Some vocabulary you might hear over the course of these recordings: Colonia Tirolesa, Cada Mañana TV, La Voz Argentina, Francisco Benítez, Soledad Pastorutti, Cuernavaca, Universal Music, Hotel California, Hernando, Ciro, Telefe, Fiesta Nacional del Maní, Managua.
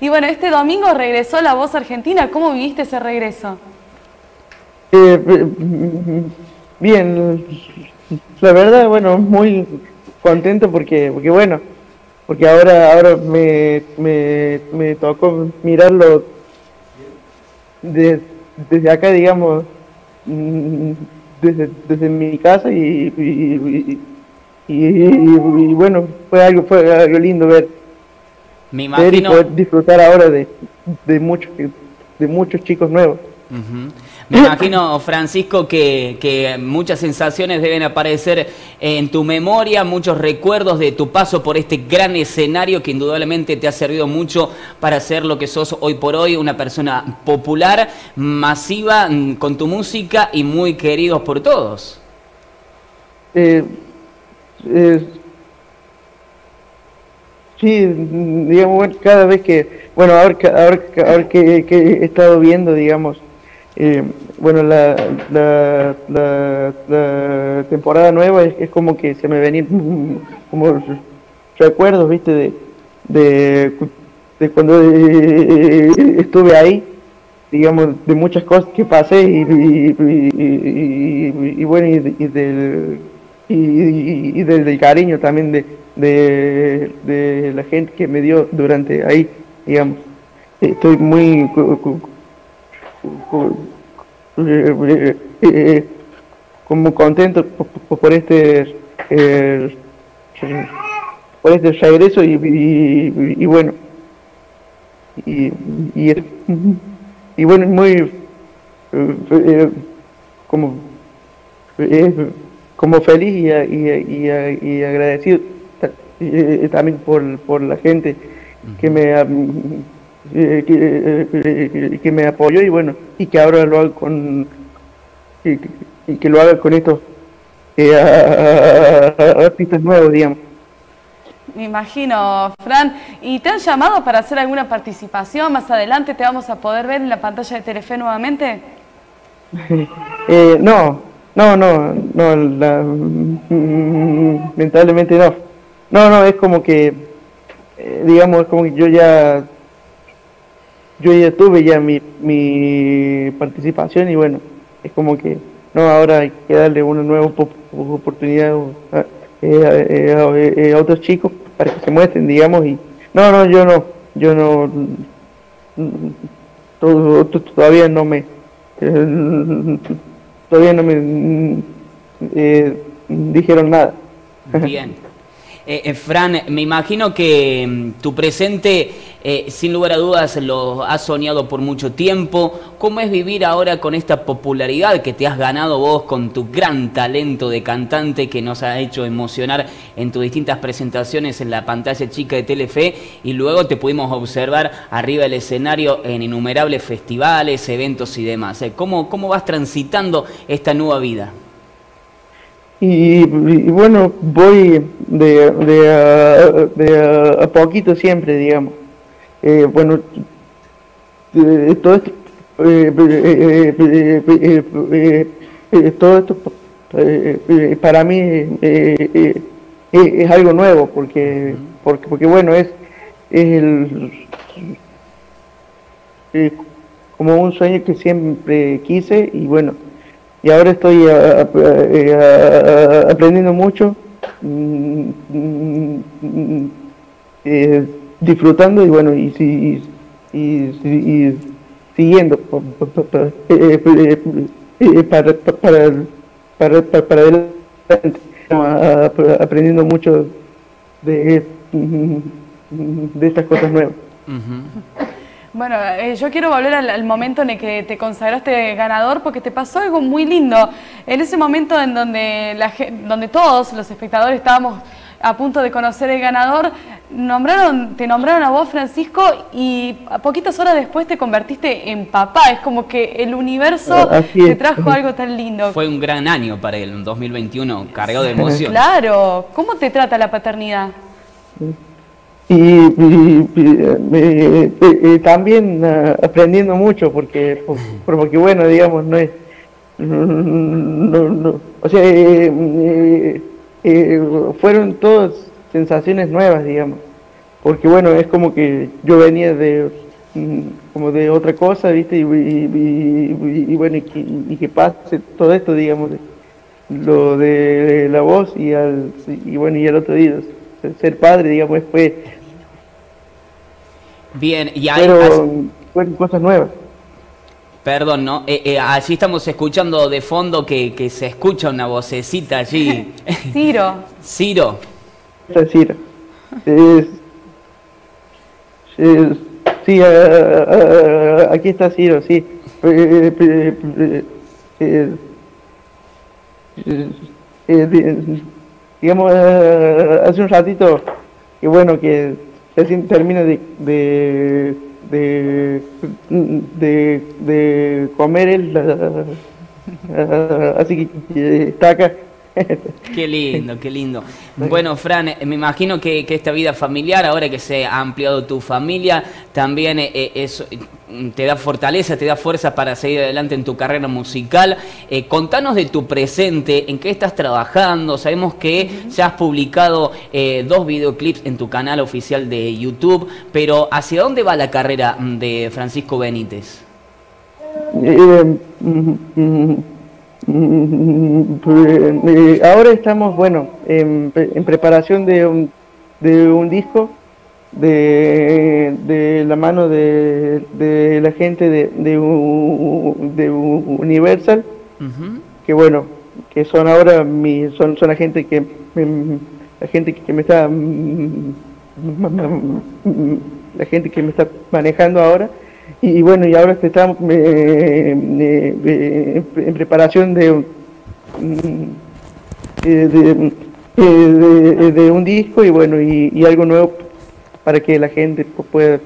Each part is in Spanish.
Y bueno, este domingo regresó La Voz Argentina. ¿Cómo viviste ese regreso? Bien, la verdad, bueno, muy contento porque bueno, porque ahora me tocó mirarlo desde acá, digamos, desde mi casa y bueno, fue algo lindo ver. Me imagino... poder disfrutar ahora de muchos chicos nuevos. Uh-huh. Me imagino, Francisco, que muchas sensaciones deben aparecer en tu memoria, muchos recuerdos de tu paso por este gran escenario que indudablemente te ha servido mucho para ser lo que sos hoy por hoy, una persona popular, masiva, con tu música y muy queridos por todos. Sí, digamos, cada vez que, bueno, ahora que he estado viendo, digamos, bueno, la temporada nueva es como que se me venían como recuerdos, viste, de cuando estuve ahí, digamos, de muchas cosas que pasé y bueno, y del cariño también de la gente que me dio durante ahí, digamos. Estoy muy como contento por este regreso y bueno, y bueno, muy como feliz y agradecido también por la gente que me apoyó, y bueno, y que ahora lo hago con que lo haga con estos artistas nuevos, digamos. Me imagino, Fran. ¿Y te han llamado para hacer alguna participación? Más adelante te vamos a poder ver en la pantalla de Telefe nuevamente. No, lamentablemente no. No, es como que, digamos, es como que yo ya tuve ya mi participación, y bueno, es como que, no, ahora hay que darle una nueva oportunidad a otros chicos para que se muestren, digamos, y yo no, todavía no me dijeron nada. Bien. Fran, me imagino que tu presente, sin lugar a dudas, lo has soñado por mucho tiempo. ¿Cómo es vivir ahora con esta popularidad que te has ganado vos con tu gran talento de cantante que nos ha hecho emocionar en tus distintas presentaciones en la pantalla chica de Telefe, y luego te pudimos observar arriba del escenario en innumerables festivales, eventos y demás? ¿Cómo vas transitando esta nueva vida? Y bueno, voy de a poquito siempre, digamos. Bueno, todo esto para mí es algo nuevo, porque bueno, es como un sueño que siempre quise, y bueno, y ahora estoy aprendiendo mucho, disfrutando, y bueno, y siguiendo para adelante, aprendiendo mucho de estas cosas nuevas. Uh-huh. Bueno, yo quiero volver al momento en el que te consagraste ganador, porque te pasó algo muy lindo. En ese momento en donde todos los espectadores estábamos a punto de conocer el ganador, te nombraron a vos, Francisco, y a poquitas horas después te convertiste en papá. Es como que el universo te trajo algo tan lindo. Fue un gran año para él, un 2021 cargado de emoción. Claro. ¿Cómo te trata la paternidad? Y también aprendiendo mucho, porque bueno, digamos, no es, no, o sea, fueron todas sensaciones nuevas, digamos, porque bueno, es como que yo venía de como de otra cosa, ¿viste? Y bueno, y que pase todo esto, digamos, lo de La Voz y al otro día ser padre, digamos, fue bien. Y ahí fueron cosas nuevas. Perdón, ¿no? Allí estamos escuchando de fondo que se escucha una vocecita allí. Ciro. Ciro. Ciro. Sí, aquí está Ciro, sí. Digamos, hace un ratito, que bueno, que recién termino de comer él, así que está acá. Qué lindo, qué lindo. Bueno, Fran, me imagino que esta vida familiar, ahora que se ha ampliado tu familia, también te da fortaleza, te da fuerza para seguir adelante en tu carrera musical. Contanos de tu presente, en qué estás trabajando. Sabemos que ya has publicado 2 videoclips en tu canal oficial de YouTube, pero ¿hacia dónde va la carrera de Francisco Benítez? Ahora estamos, bueno, en preparación de un disco de la mano de la gente de Universal, que bueno, que son ahora son la gente que me está manejando ahora. Y bueno, y ahora estamos en preparación de un disco y bueno, y algo nuevo para que la gente pueda,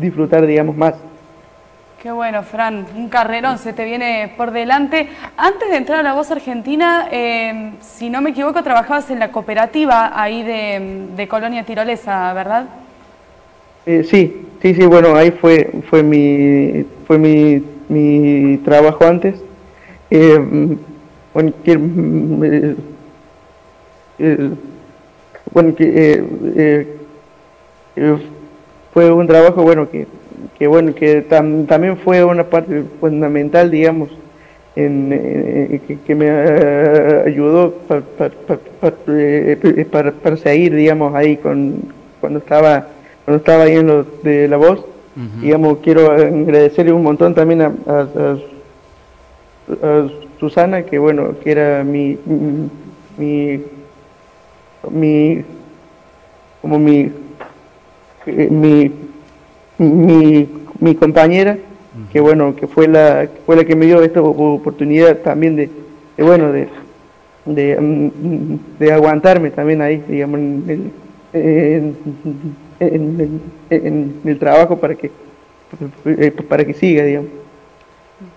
disfrutar, digamos, más. Qué bueno, Fran, un carrerón se te viene por delante. Antes de entrar a La Voz Argentina, si no me equivoco, trabajabas en la cooperativa ahí de Colonia Tirolesa, ¿verdad? Sí, bueno, ahí fue mi trabajo antes. Fue un trabajo, bueno, que también fue una parte fundamental, digamos, que me ayudó para seguir, digamos, ahí cuando estaba ahí en lo de La Voz. Digamos, quiero agradecerle un montón también a Susana, que bueno, que era mi compañera, que bueno, que fue la que me dio esta oportunidad también de aguantarme también ahí, digamos, en el trabajo para que siga, digamos.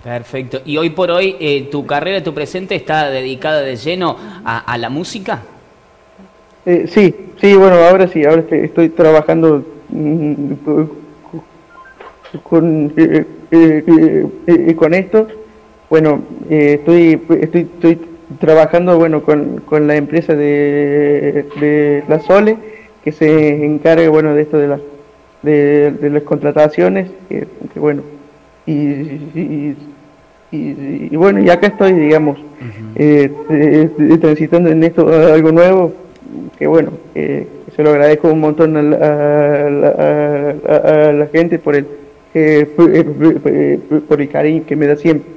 Perfecto. Y hoy por hoy, tu carrera, tu presente, está dedicada de lleno a la música. Sí, bueno, ahora sí, ahora estoy trabajando con esto. Bueno, estoy trabajando, bueno, con la empresa de la Sole, que se encarga, bueno, de esto de las contrataciones, que bueno, y bueno, y acá estoy, digamos, transitando en esto algo nuevo, que bueno, se lo agradezco un montón a la gente por el cariño que me da siempre.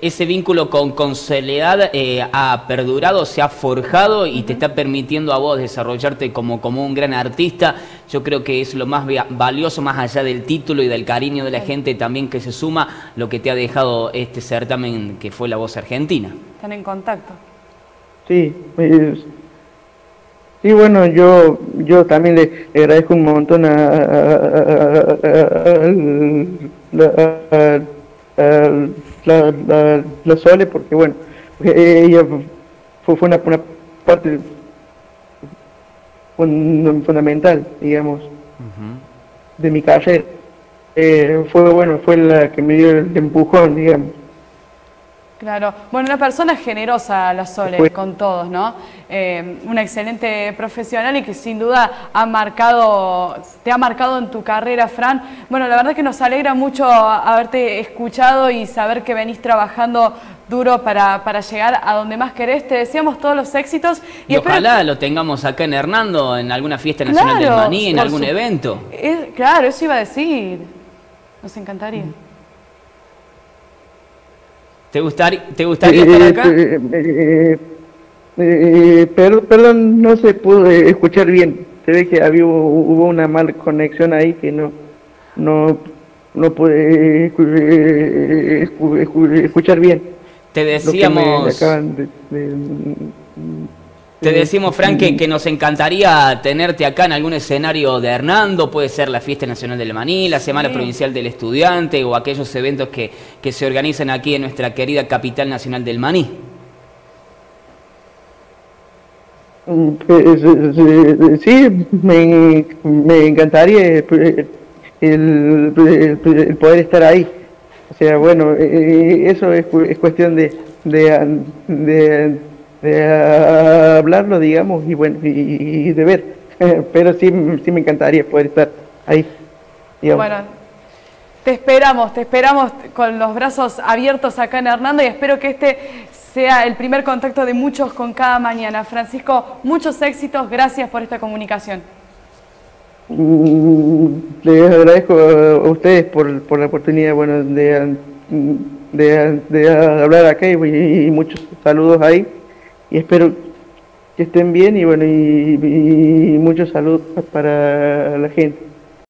Ese vínculo con Soledad ha perdurado, se ha forjado y te está permitiendo a vos desarrollarte como un gran artista. Yo creo que es lo más valioso, más allá del título y del cariño de la gente también que se suma, lo que te ha dejado este certamen que fue La Voz Argentina. Están en contacto. Sí, sí, bueno, yo también le agradezco un montón a la Sole, porque bueno, ella fue una parte fundamental, digamos, de mi carrera. Fue la que me dio el empujón, digamos. Claro. Bueno, una persona generosa, la Sole, pues, con todos, ¿no? Una excelente profesional y que sin duda ha marcado, te ha marcado en tu carrera, Fran. Bueno, la verdad es que nos alegra mucho haberte escuchado y saber que venís trabajando duro para llegar a donde más querés. Te deseamos todos los éxitos. Y ojalá que lo tengamos acá en Hernando, en alguna fiesta nacional, claro, del Maní, en algún evento. Claro, eso iba a decir. Nos encantaría. ¿Te gustaría estar acá? Perdón, no se pudo escuchar bien. Se ve que había, hubo una mala conexión ahí que no pude escuchar bien. Te decimos, Frank, que nos encantaría tenerte acá en algún escenario de Hernando. Puede ser la Fiesta Nacional del Maní, la Semana Provincial del Estudiante o aquellos eventos que se organizan aquí en nuestra querida capital nacional del Maní. Sí, me encantaría el poder estar ahí. O sea, bueno, eso es cuestión de hablarlo, digamos, y bueno, y de ver. Pero sí me encantaría poder estar ahí, digamos. Bueno, te esperamos con los brazos abiertos acá en Hernando y espero que este sea el primer contacto de muchos con cada mañana. Francisco, muchos éxitos, gracias por esta comunicación. Les agradezco a ustedes por la oportunidad, bueno, de hablar acá y muchos saludos ahí, y espero que estén bien y bueno, y muchos saludos para la gente.